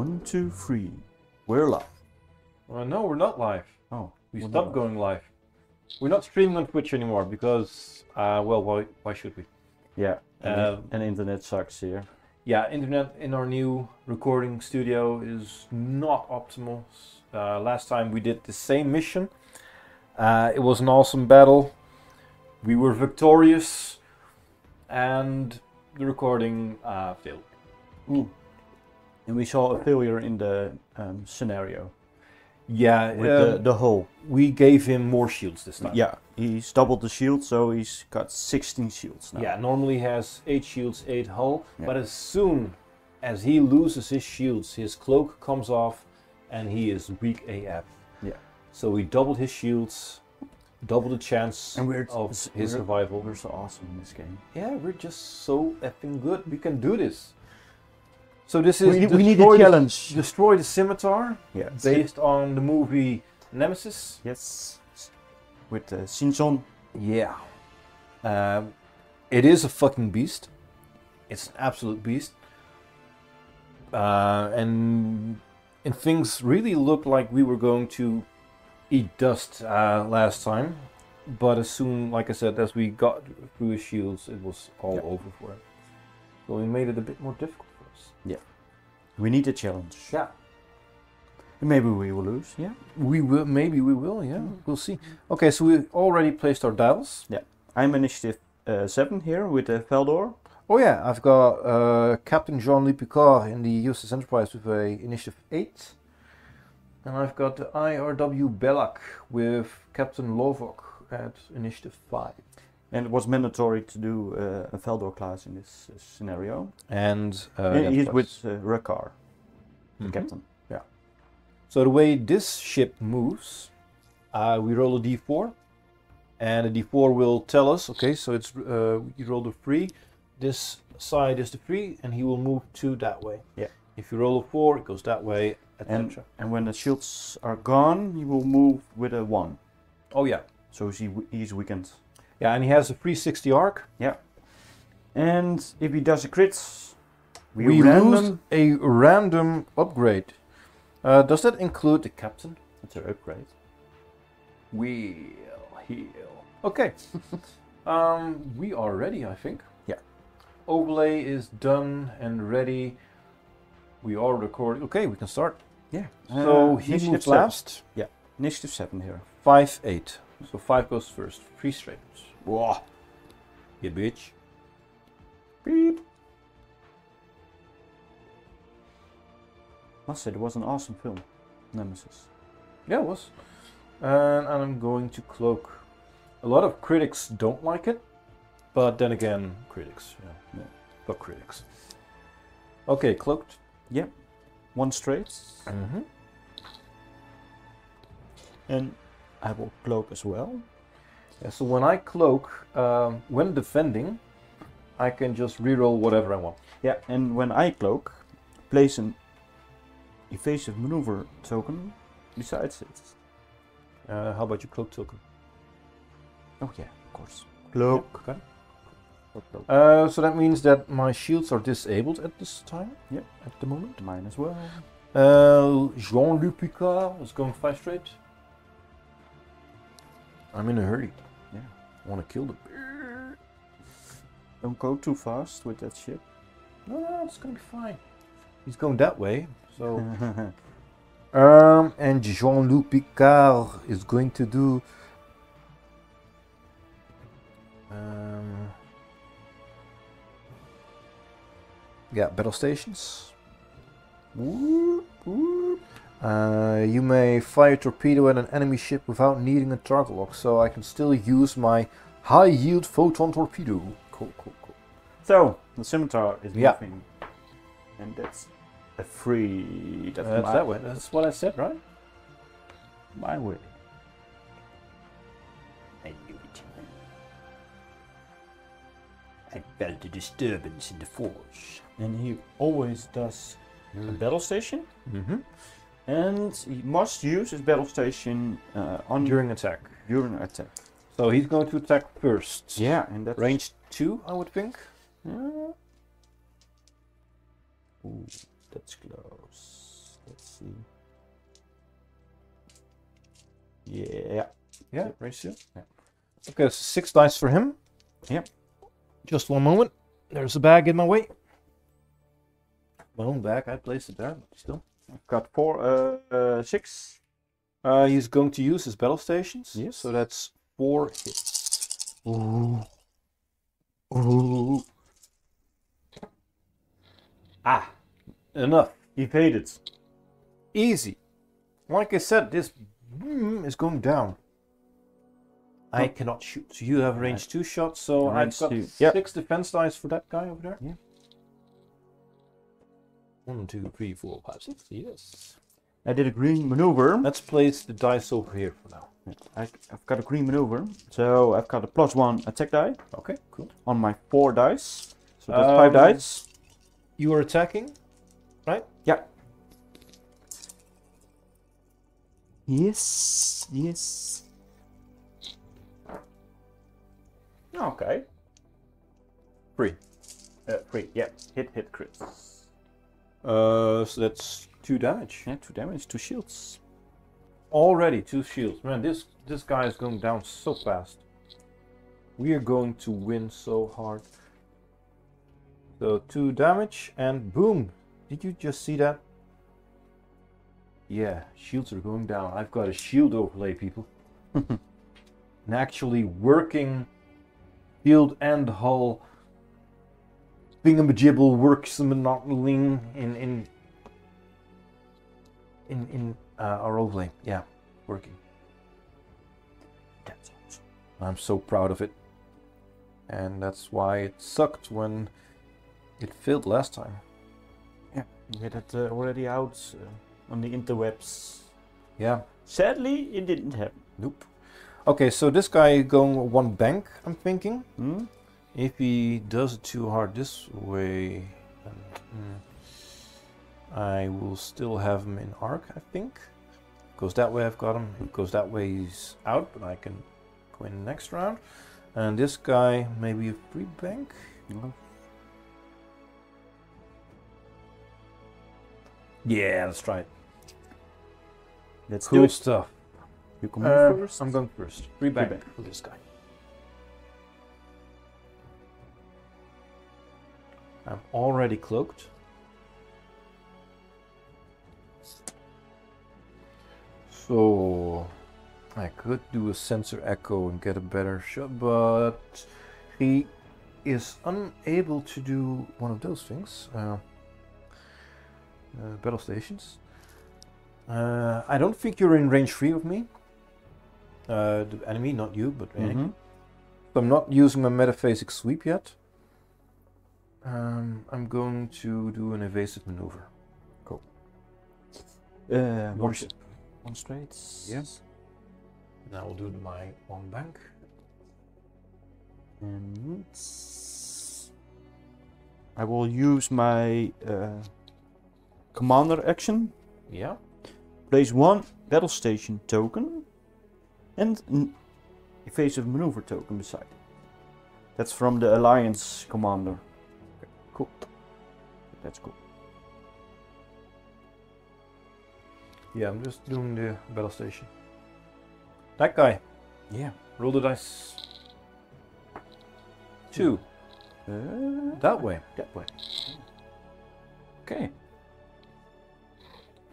1, 2, 3. We're live. Well, no, we're not live. Oh, we stopped going live. We're not streaming on Twitch anymore because, well, why should we? Yeah, and internet sucks here. Yeah, internet in our new recording studio is not optimal. Last time we did the same mission. It was an awesome battle. We were victorious, and the recording failed. Ooh. And we saw a failure in the scenario. Yeah, with the hull. We gave him more shields this time. Yeah, he's doubled the shield, so he's got 16 shields now. Yeah, normally he has 8 shields, 8 hull, yeah. But as soon as he loses his shields, his cloak comes off and he is weak AF. Yeah. So we doubled his shields, doubled the chance of his survival. We're so awesome in this game. Yeah, we're just so effing good. We can do this. So this is we need a challenge. Destroy the Scimitar, yes. Based on the movie Nemesis. Yes, with Shinzon. Yeah, it is a fucking beast. It's an absolute beast, and things really looked like we were going to eat dust last time, but as soon, like I said, as we got through his shields, it was all over for him. So we made it a bit more difficult. Yeah, we need a challenge. Yeah, maybe we will lose. Yeah, we will. Maybe we will. Yeah, we'll see. Okay, so we've already placed our dials. Yeah, I'm initiative 7 here with Valdore. Oh yeah, I've got Captain Jean-Luc Picard in the USS Enterprise with initiative 8, and I've got the IRW Bellac with Captain Lovok at initiative 5. And it was mandatory to do a Valdore class in this scenario. And he's with Rekar, the captain. Yeah. So the way this ship moves, we roll a d4, and the d4 will tell us. Okay, so it's you roll the 3. This side is the 3, and he will move 2 that way. Yeah. If you roll a 4, it goes that way, etc. And when the shields are gone, he will move with a 1. Oh yeah. So he's weakened. Yeah, and he has a 360 arc. Yeah. And if he does a crit, we lose a random upgrade. Does that include the captain? That's an upgrade. We'll heal. Okay. We are ready, I think. Yeah. Overlay is done and ready. We are recording. Okay, we can start. Yeah. So he moves last. Yeah. Initiative 7 here. 5, 8. So 5 goes first. 3 straight. Whoa. You bitch. Beep. I said it was an awesome film. Nemesis. Yeah, it was. And I'm going to cloak. A lot of critics don't like it. But then again, critics. Yeah. But critics. Okay, cloaked. Yep. Yeah. 1 straight. Mm-hmm. And I will cloak as well. Yeah, so when I cloak, when defending, I can just reroll whatever I want. Yeah, and when I cloak, place an evasive maneuver token besides it. How about your cloak token? Oh yeah, of course. Cloak. Yeah, okay. Cloak. So that means that my shields are disabled at this time. Yeah, at the moment. Mine as well. Jean-Luc Picard is going 5 straight. I'm in a hurry. Yeah, I want to kill them. Don't go too fast with that ship. No, it's gonna be fine. He's going that way, so. And Jean-Luc Picard is going to do. Yeah, battle stations. Whoop, whoop. You may fire a torpedo at an enemy ship without needing a target lock, so I can still use my high-yield photon torpedo. Cool, cool, cool. So, the Scimitar is moving. And that's a 3. That's that way. That's what I said, right? My way. I knew it. I felt a disturbance in the forge. And he always does a battle station. Mm-hmm. And he must use his battle station during attack. During attack. So he's going to attack first. Yeah, and that's range 2, I would think. Yeah. Ooh, that's close. Let's see. Yeah. Yeah, ratio. Yeah. Okay, so 6 dice for him. Yep. Just one moment. There's a bag in my way. My own bag, I placed it there, but still. I've got 6. He's going to use his battle stations. Yes. So that's 4 hits. Ooh. Ooh. Ah, enough. Evaded. Easy. Like I said, this is going down. I cannot shoot. So you have range 2 shots, so I've got 6 defense dice for that guy over there. Yeah. 1, 2, 3, 4, 5, 6. Yes. I did a green maneuver. Let's place the dice over here for now. Yeah. I've got a green maneuver, so I've got a +1 attack die. Okay, cool. On my 4 dice, so that's 5 dice. You are attacking, right? Yeah. Yes. Yes. Okay. 3. 3, yeah. Hit, crit. So that's 2 damage. Yeah, 2 damage, 2 shields. Already 2 shields. Man, this guy is going down so fast. We are going to win so hard. So 2 damage and boom. Did you just see that? Yeah, shields are going down. I've got a shield overlay, people. And actually working... Shield and hull thingamajibble works monotoning in our overlay. Yeah, working. That's awesome. I'm so proud of it. And that's why it sucked when it failed last time. Yeah, we had it already out on the interwebs. Yeah. Sadly, it didn't happen. Nope. Okay, so this guy going one bank, I'm thinking. Mm. If he does it too hard this way, I will still have him in arc, I think. Goes that way, I've got him. It goes that way, he's out, but I can go in next round. And this guy, maybe a free bank. No. Yeah, let's try it. Let's do it. Cool stuff. You come first? I'm going first. Rebank for this guy. I'm already cloaked. So... I could do a sensor echo and get a better shot, but... He is unable to do one of those things. Battle stations. I don't think you're in range 3 of me. The enemy, not you, but enemy. So I'm not using my metaphasic sweep yet. I'm going to do an evasive maneuver. Cool. One straight. Yes. And I will do my one bank. And I will use my commander action. Yeah. Place 1 battle station token. And an evasive maneuver token beside it. That's from the Alliance commander. Okay, cool. That's cool. Yeah, I'm just doing the battle station. That guy. Yeah. Roll the dice. 2. That way. Okay.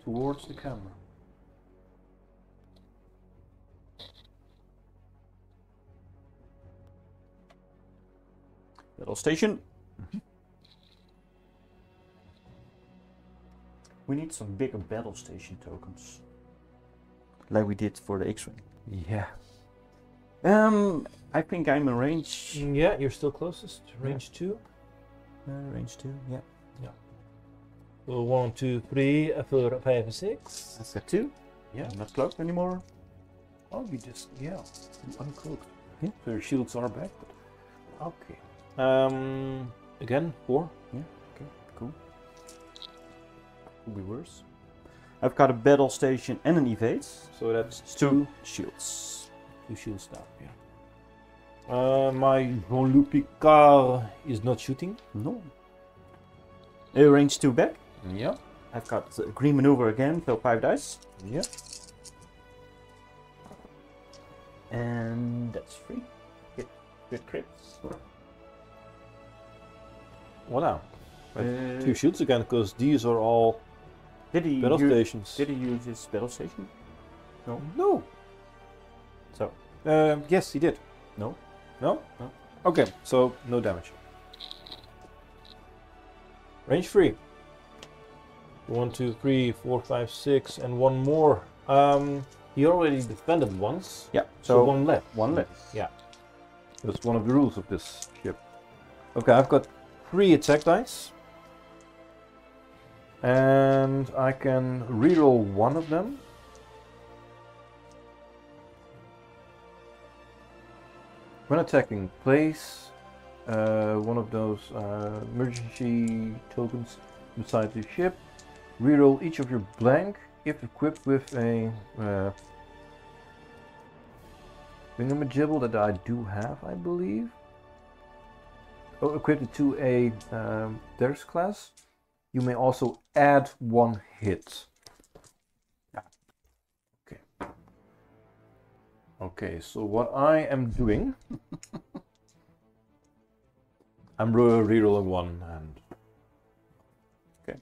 Towards the camera. Battle station. We need some bigger battle station tokens. Like we did for the X-Wing. Yeah. I think I'm in range... Yeah, you're still closest. Range 2. Range 2, yeah. Yeah. Well, 1, 2, 3, 4, 5, 6. That's got 2. Yeah, I'm not cloaked anymore. Oh, you just... Yeah. Uncloaked. Yeah. So your shields are back. But... Okay. Again, 4. Yeah, okay, cool. Could be worse. I've got a battle station and an evade. So that's 2 shields. 2 shields down, yeah. My Jean-Luc Picard is not shooting. No. Range 2 back. Yeah. I've got the green maneuver again, so 5 dice. Yeah. And that's free. Good crits. Wow. Right. 2 shields again, because these are all battle stations. Did he use his battle station? No. No. So. Yes, he did. No. No? No. Okay, so no damage. Range 3. 1, 2, 3, 4, 5, 6, and one more. He already defended once. Yeah. So one left. One left. Yeah. That's one of the rules of this ship. Okay, I've got 3 attack dice. And I can reroll one of them. When attacking, place one of those emergency tokens beside the ship. Reroll each of your blank if equipped with a thingamajibble that I do have, I believe. Oh, equipped to a Darius class. You may also add 1 hit. Yeah. Okay. Okay, so what I am doing, I'm rerolling 1 and. Okay.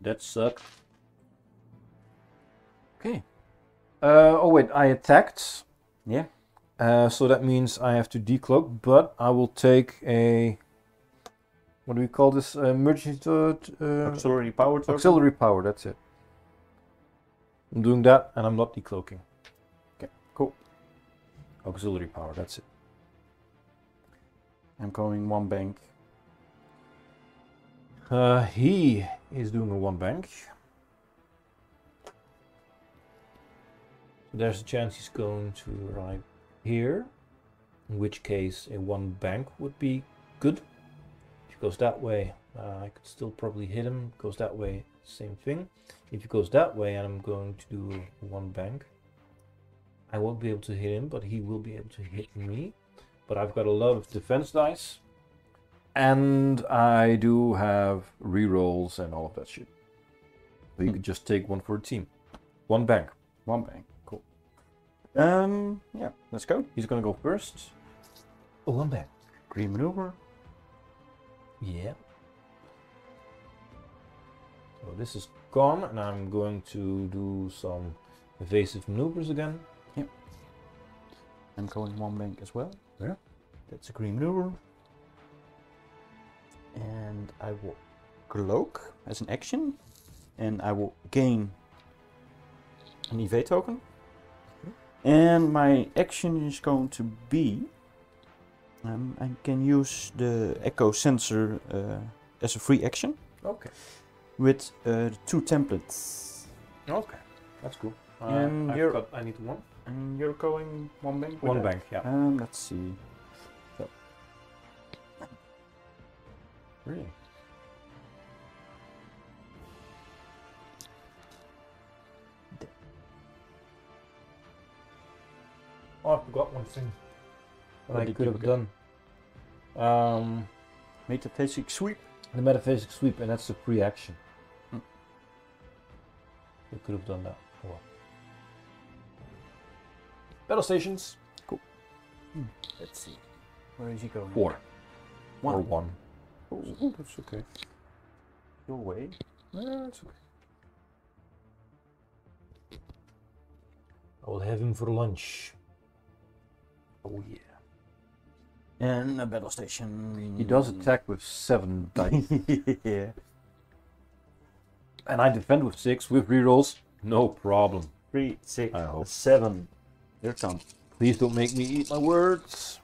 That sucked. Okay. Oh, wait, I attacked. Yeah. So that means I have to decloak, but I will take a, what do we call this, emergency auxiliary power token? Auxiliary power, that's it. I'm doing that and I'm not decloaking. Okay, cool. Auxiliary power, that's it. I'm going 1 bank. He is doing a 1 bank. There's a chance he's going to arrive here, in which case a 1 bank would be good. If he goes that way, I could still probably hit him. If he goes that way, same thing. If he goes that way and I'm going to do 1 bank, I won't be able to hit him, but he will be able to hit me. But I've got a lot of defense dice. And I do have rerolls and all of that shit. So you could just take 1 for a team. 1 bank. 1 bank. Yeah, let's go. He's gonna go first. Oh, I'm back. Green maneuver. Yeah. So this is gone, and I'm going to do some evasive maneuvers again. Yep. Yeah. I'm going 1 bank as well. Yeah. That's a green maneuver. And I will cloak as an action, and I will gain an EV token. And my action is going to be, I can use the echo sensor as a free action. Okay. With 2 templates. Okay, that's cool. And I need 1. And you're going 1 bank? 1 bank, yeah. Let's see. So. Really? Oh, I forgot 1 thing that I could have done. Metaphysic sweep. The metaphysic sweep, and that's the free action. Hmm. You could have done that. Oh, well. Battle stations. Cool. Hmm. Let's see. Where is he going? 4. 1. Or 1. Oh, that's okay. Your way. No, that's okay. I will have him for lunch. Oh yeah. And a battle station. He does attack with 7 dice. Yeah. And I defend with 6 with rerolls. No problem. 3, 6, 7. Here it comes. Please don't make me eat my words.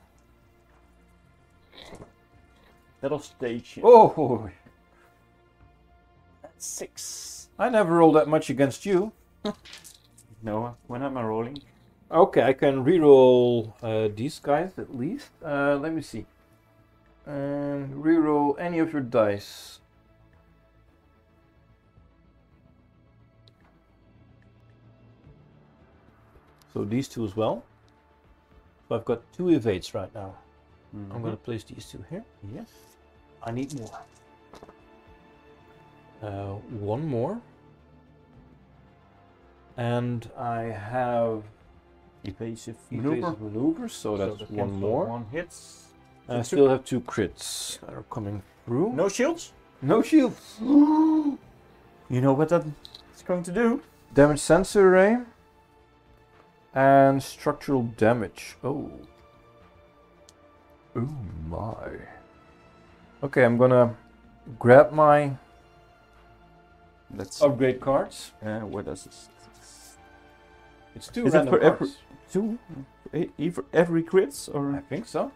Battle station. Oh. 6. I never rolled that much against you. No, when am I rolling? Okay, I can reroll these guys at least. Let me see. Reroll any of your dice. So these 2 as well. So I've got 2 evades right now. Mm-hmm. I'm going to place these 2 here. Yes. I need more. one more. And I have evasive maneuver, so that's one more. One hits. And I still have two crits that are coming through. No shields? No shields! You know what that's going to do? Damage sensor array. And structural damage. Oh. Oh my. Okay, I'm gonna grab my upgrade cards. What does this? It's two random cards. Every crits, or I think so.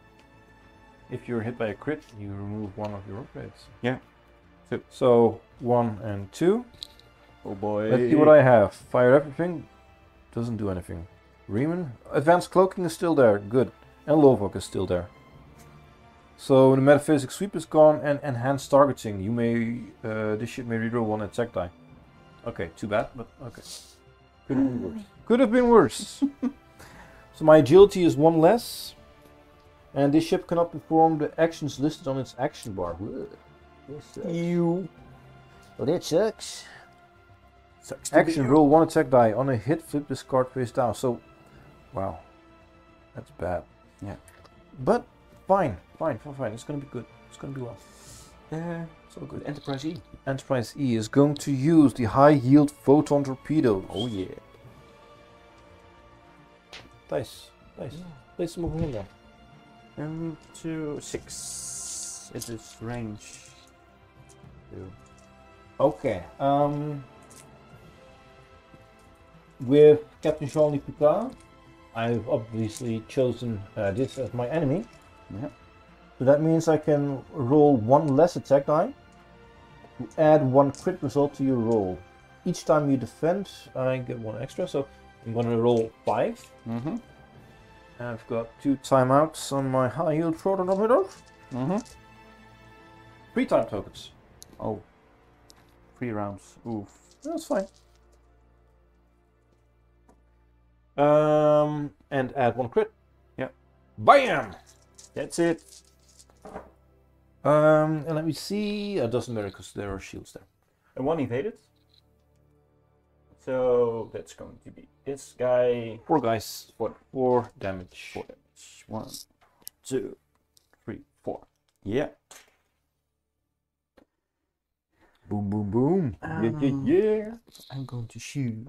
If you're hit by a crit, you remove one of your upgrades. Yeah. So 1 and 2. Oh boy. Let's see what I have. Fire everything. Doesn't do anything. Riemann. Advanced cloaking is still there. Good. And Lovok is still there. So the metaphysic sweep is gone, and enhanced targeting. You may this shit may redraw one attack die. Okay, too bad, but okay. Could have been worse. Could have been worse. So my agility is 1 less, and this ship cannot perform the actions listed on its action bar. Ew. Well, that sucks. Sucks. Action roll 1 attack die. On a hit, flip this card face down. So, wow, that's bad. Yeah, but. Fine, fine, fine, fine. It's gonna be good. It's gonna be well. So good. Enterprise E. Enterprise E is going to use the high yield photon torpedoes. Oh yeah. Dice, dice. Yeah. Place some more in there. 2, 6. It is range. 2. Okay. With Captain Jean-Luc Picard, I've obviously chosen this as my enemy. Yeah. So that means I can roll 1 less attack die. You add 1 crit result to your roll. Each time you defend, I get 1 extra. So I'm going to roll 5. Mm-hmm. I've got 2 timeouts on my high yield proton torpedo. Mm-hmm. 3 time tokens. Oh, 3 rounds. Oof. That's fine. And add 1 crit. Yeah. Bam. That's it. And let me see. It doesn't matter because there are shields there. And 1 evaded. So that's going to be this guy. 4 guys. 4 damage. 4 damage. 1, 2, 3, 4. Yeah. Boom, boom, boom. Yeah, yeah, yeah. I'm going to shoot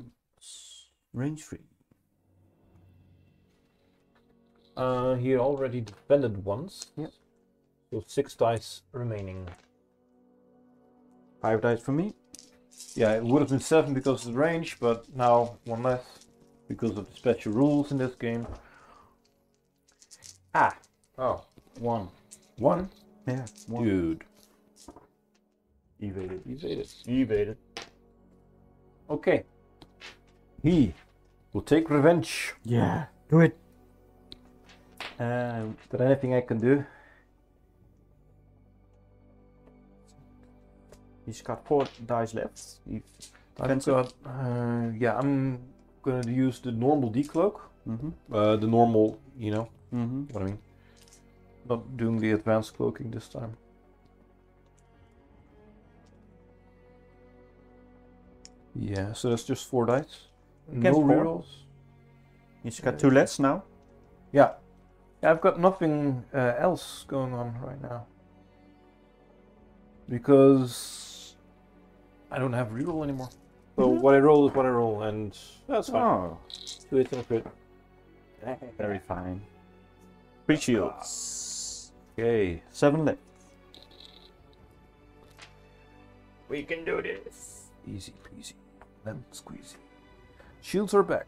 range 3. He already defended once. Yep. So 6 dice remaining. 5 dice for me. Yeah, it would have been 7 because of the range, but now 1 less because of the special rules in this game. Ah. Oh. 1. 1? Yeah. 1. Dude. Evaded. Evaded. Evaded. Okay. He will take revenge. Yeah. Do it. Is there anything I can do? He's got 4 dice left. I've got, yeah, I'm gonna use the normal decloak. Mm-hmm. The normal, you know, mm-hmm. What I mean. Not doing the advanced cloaking this time. Yeah, so that's just 4 dice. No rerolls. He's got 2 less now. Yeah. I've got nothing else going on right now because I don't have reroll anymore. So what I roll is what I roll, and that's fine. Oh. 2 hits and a crit. Very fine. 3 shields. Okay, 7 left. We can do this. Easy peasy, lemon squeezy. Shields are back.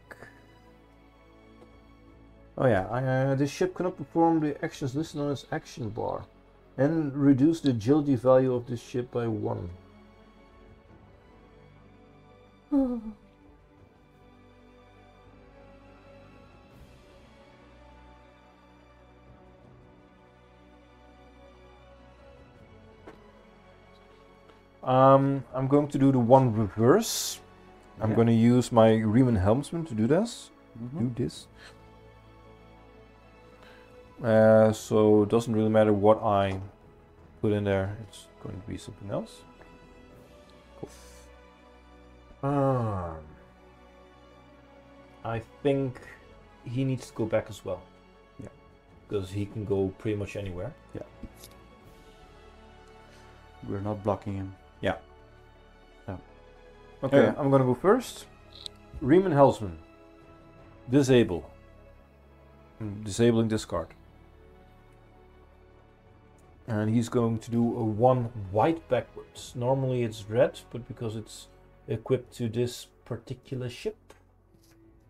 Oh yeah, this ship cannot perform the actions listed on its action bar, and reduce the agility value of this ship by 1. I'm going to do the 1 reverse. I'm going to use my Riemann Helmsman to do this. Mm-hmm. Do this. So it doesn't really matter what I put in there, it's going to be something else. Cool. I think he needs to go back as well. Yeah. Because he can go pretty much anywhere. Yeah. We're not blocking him. Yeah. Yeah. Okay, yeah. I'm gonna go first. Riemann Helsman. Disable. Disabling this card. And he's going to do a 1 white backwards. Normally it's red, but because it's equipped to this particular ship,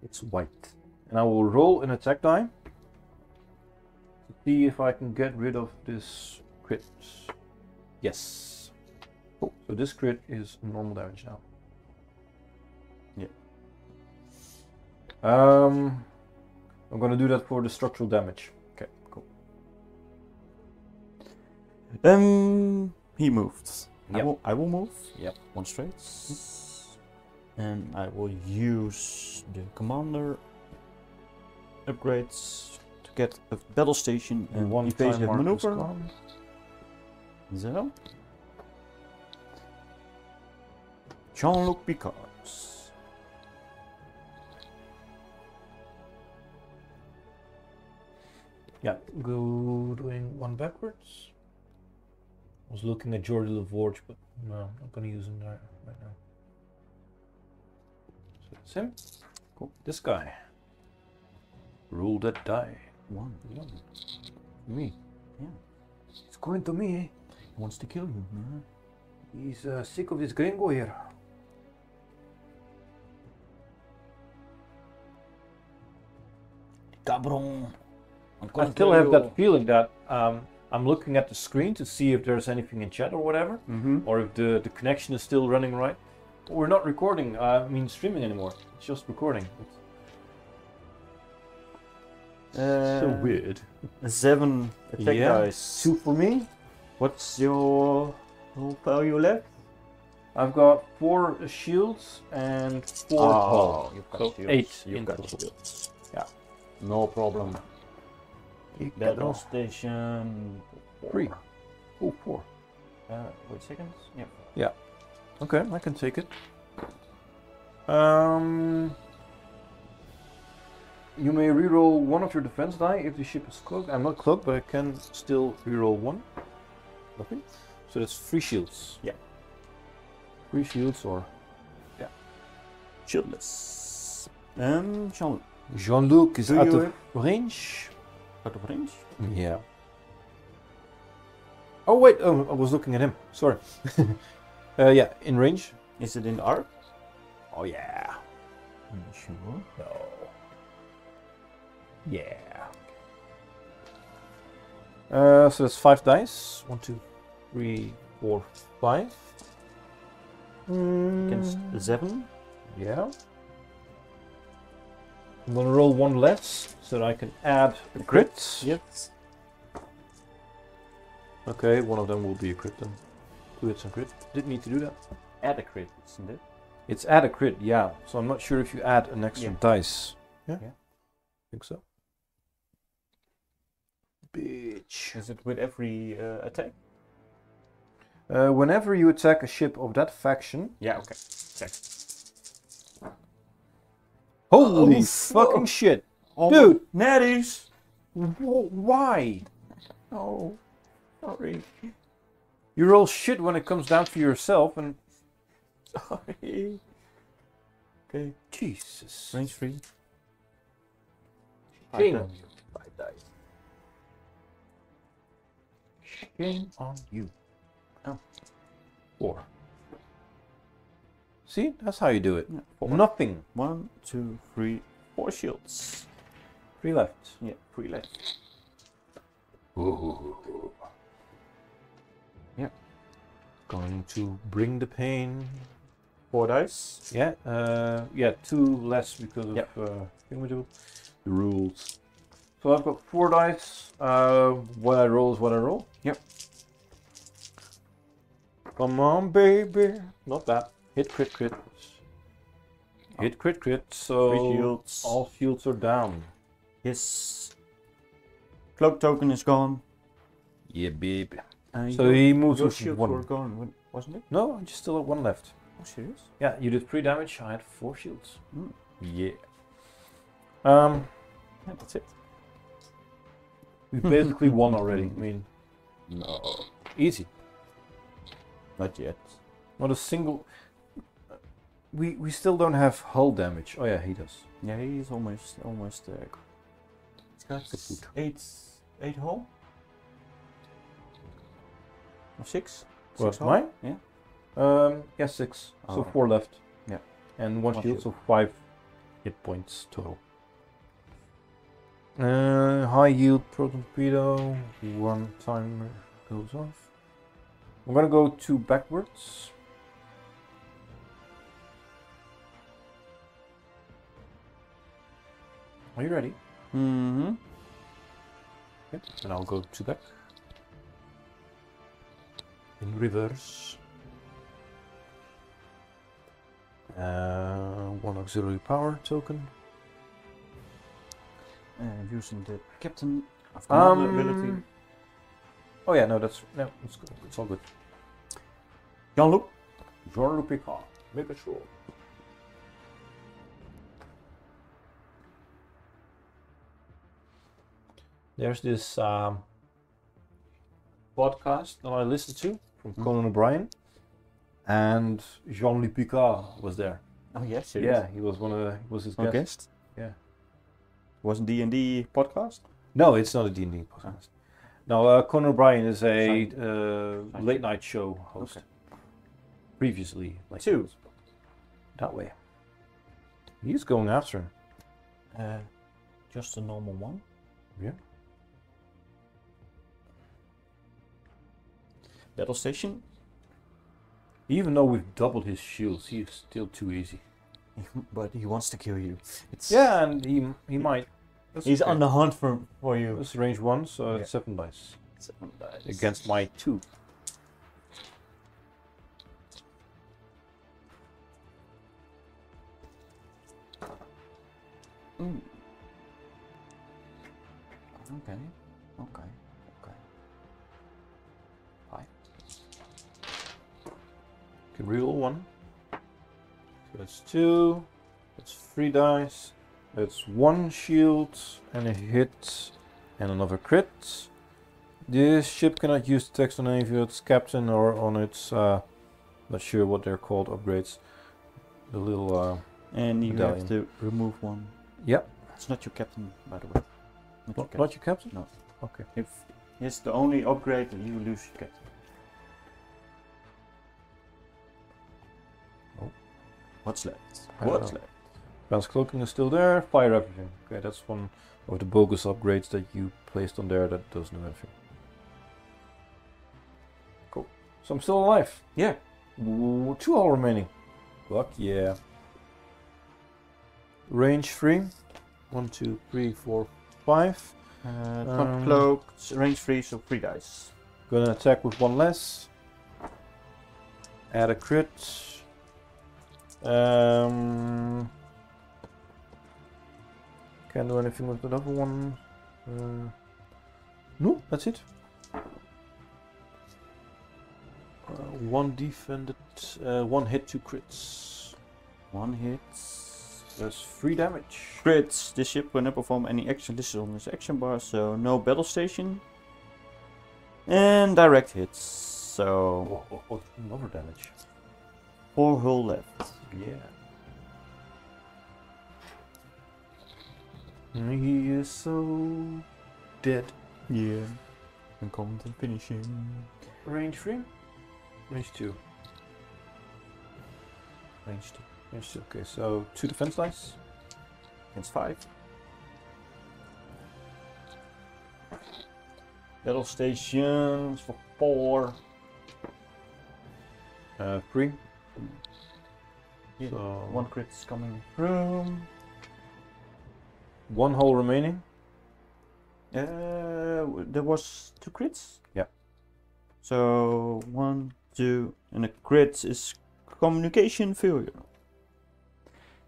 it's white. And I will roll an attack die to see if I can get rid of this crit. Yes. Cool. So this crit is normal damage now. Yeah. I'm gonna do that for the structural damage. Okay, cool. He moves. Yep. I will move. Yep. One straight. And I will use the commander upgrades to get a battle station and one evasive maneuver. So, Jean-Luc Picard. Yeah, go doing 1 backwards. I was looking at Geordi La Forge, but no, I'm not going to use him there right now. So that's him. Cool. This guy. Roll that die. One. Me. Yeah. He's going to me, eh? He wants to kill you. Mm-hmm. He's sick of this gringo here. Cabron. I still have that feeling that I'm looking at the screen to see if there's anything in chat or whatever, or if the connection is still running right. We're not recording, I mean streaming anymore. It's just recording. So weird. 7 attack dice. 2 for me. What's your value left? I've got 4 shields and 4 hull. So 8. You've got shields. Yeah. No problem. Battle station 3. Oh, 4. Wait seconds? Yeah. Yeah. Okay, I can take it. You may reroll 1 of your defense die if the ship is cloaked. I'm not cloaked, but I can still reroll 1. Nothing. So that's 3 shields. Yeah. 3 shields or yeah. Shieldless. Jean-Luc is out of range. Out of range? Yeah. Oh wait, oh, I was looking at him, sorry. Yeah, in range. Is it in the arc? Oh yeah. Not sure. No. Yeah. So that's 5 dice. 1, 2, 3, 4, 5. Against 7. Yeah. I'm gonna roll 1 less so that I can add a crit. Yep. Okay, 1 of them will be a crit then. 2 hits and crit. Didn't need to do that. Add a crit, isn't it? It's add a crit, yeah. So I'm not sure if you add an extra dice. Yeah? Yeah. I think so. Bitch. Is it with every attack? Whenever you attack a ship of that faction. Yeah, okay. Check. Holy fucking shit. Oh, dude, Natties! Why? No, sorry. You roll shit when it comes down to yourself and... Sorry. Okay. Jesus. Range 3. Shame on you. 5 dice. Shame on you. Oh. 4. See, that's how you do it. Yeah, 4. Nothing. 1, 2, 3, 4 shields. 3 left. Yeah, 3 left. Ooh. Yeah. Going to bring the pain. 4 dice. Yeah. Yeah, 2 less because of the rules. So I've got 4 dice. What I roll is what I roll. Yep. Come on, baby. Not that. Hit, crit, crit. Hit, crit, crit. So shields. All shields are down. His cloak token is gone. Yeah, baby. So he moves. Your shields were gone, wasn't it? No, I just still have 1 left. Oh, serious? Yeah, you did 3 damage, I had 4 shields. Mm. Yeah. Yeah, that's it. We basically won already, I mean. No. Easy. Not yet. Not a single... We still don't have hull damage. Oh yeah, he does. Yeah, he's almost there. He's got 8 hull? Or 6? Well, mine? Yeah. Yeah, 6. Oh. So 4 left. Yeah. And 1 shield, so 5 hit points total. High yield proton torpedo. 1 timer goes off. I'm gonna go 2 backwards. Are you ready? Mm-hmm. Yep. And I'll go 2 back. In reverse. 1 auxiliary power token. Using the captain of command ability. Oh yeah, no, that's good. It's all good. Jean-Luc Picard. Make a roll. There's this podcast that I listened to from Conan O'Brien, and Jean-Luc Picard was there. Oh yes, seriously? Yeah, he was his guest. Guest. Yeah, it wasn't D&D podcast? No, it's not a D&D podcast. No, Conan O'Brien is a late night show host. Okay. Previously, like that way. He's going after him. Just a normal one. Yeah. Battle station. Even though we've doubled his shields, he is still too easy. But he wants to kill you. It's yeah, and he might. That's he's okay. On the hunt for you. This range 1, so yeah. 7 dice. 7 dice against my 2. Mm. Okay. Okay. Can reroll 1. So that's 2. That's 3 dice. That's 1 shield and a hit and another crit. This ship cannot use text on any of its captain or on its not sure what they're called upgrades. The little and you medallion. Have to remove 1. Yep. It's not your captain, by the way. Not your captain? No. Okay. If it's the only upgrade, you lose your captain. What's left? What's left? Advanced cloaking is still there. Fire everything. Okay, that's one of the bogus upgrades that you placed on there that does not do anything. Cool. So I'm still alive. Yeah. 2 all remaining. Fuck yeah. Range 3. 1, 2, 3, 4, 5. Not cloaked. Range 3, so 3 dice. Gonna attack with 1 less. Add a crit. Can't do anything with another one. No, that's it. 1 defended, 1 hit, 2 crits. 1 hit. That's 3 damage. Crits. This ship will not perform any action. This is on this action bar, so no battle station. And direct hits. So another damage. 4 hull left. Yeah. He is so dead. Yeah. And come to finishing. Range 3? Range 2. Range 2. Range 2. Okay, so 2 defense dice. Against 5. Battle stations for 4. 3. Yeah. So 1 crit is coming through. 1 hull remaining. There was 2 crits? Yeah. So 1, 2, and a crit is communication failure.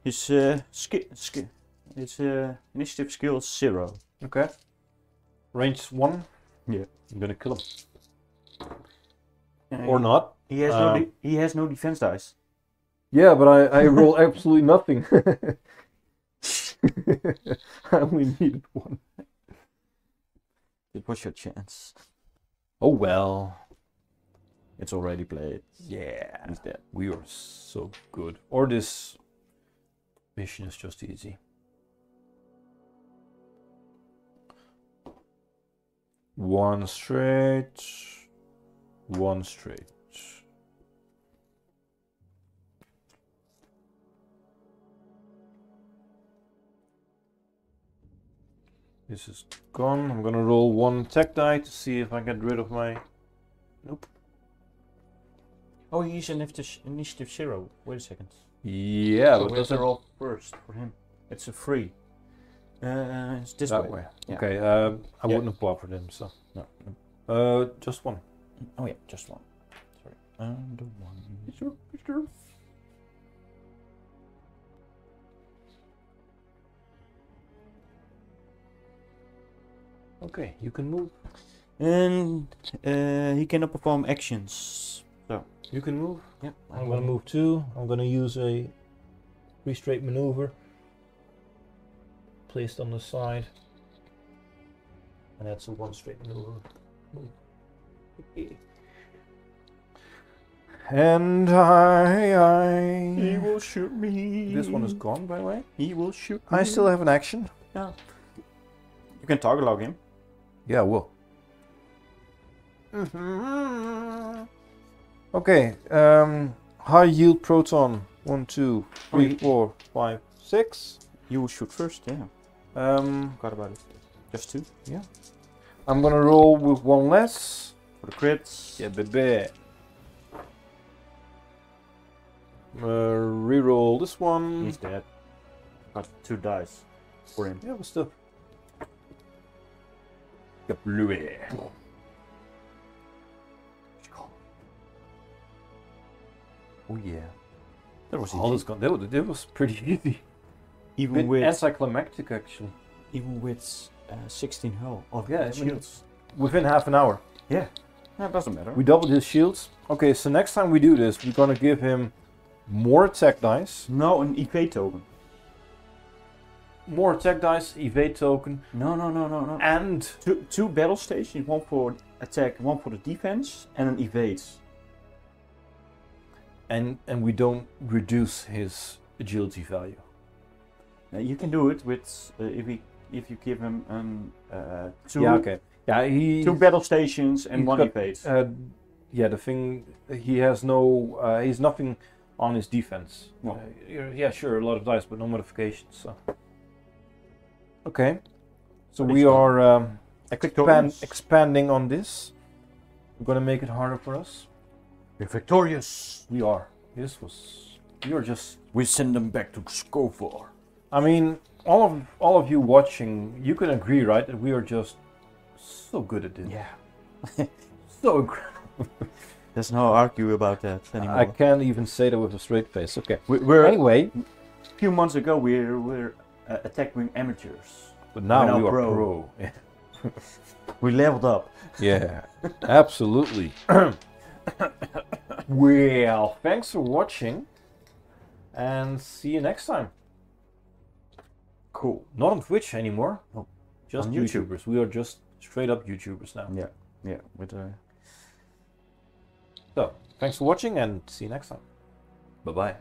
His initiative skill is 0. Okay. Range 1. Yeah. I'm gonna kill him. Or not. He has no defense dice. Yeah, but I roll absolutely nothing. I only needed one. It was your chance. Oh well. It's already played. Yeah. He's dead. We are so good. Or this mission is just easy. One straight. One straight. This is gone. I'm gonna roll one tech die to see if I get rid of my... Nope. Oh, he's an initiative 0. Wait a second. Yeah, so but that's a roll first for him. It's a 3. It's this that way. Yeah. Okay, I wouldn't have bothered him, so... No. Just one. Oh yeah, just one. Sorry. And one... Sure. Okay, you can move. And he cannot perform actions. So you can move. Yep. I'm gonna move too. I'm gonna use a three straight maneuver placed on the side. And that's a one straight maneuver. And I he will shoot me. This one is gone, by the way. He will shoot me. I still have an action. Yeah. You can target log him. Yeah, I will. Okay, high yield proton. 1, 2, 3, 4, 5, 6. You will shoot first, yeah. Forgot about it. Just 2? Yeah. I'm gonna roll with 1 less. For the crits. Yeah, baby. Reroll this one. He's dead. Got 2 dice for him. Yeah, but still. Blue. Oh yeah, that was all. That was pretty easy. Even bit with anticlimactic, actually. Even with 16 hull. Oh yeah, shields within half an hour. Yeah, that doesn't matter. We doubled his shields. Okay, so next time we do this, we're gonna give him more attack dice. No, an evade token. More attack dice, evade token. No. And two battle stations, one for attack, one for the defense, and an evade. And we don't reduce his agility value. Now you can do it with if you give him two. Yeah, okay. Yeah, he 2 battle stations and 1 evade. Yeah, the thing he has no, he's nothing on his defense. No. Yeah, sure, a lot of dice, but no modifications. So. Okay, so we are expanding on this. We're gonna make it harder for us. We're victorious. We are. This was. You're just. We send them back to Skofor. I mean, all of you watching, you can agree, right? That we are just so good at this. Yeah. So incredible. There's no argue about that anymore. I can't even say that with a straight face. Okay. We're anyway. A few months ago, we're Attack Wing amateurs, but now we are pro. Yeah. We leveled up. Yeah, absolutely. Well, thanks for watching, and see you next time. Cool. Not on Twitch anymore. No, just on YouTubers. We are just straight up YouTubers now. Yeah, yeah. With so, thanks for watching, and see you next time. Bye bye.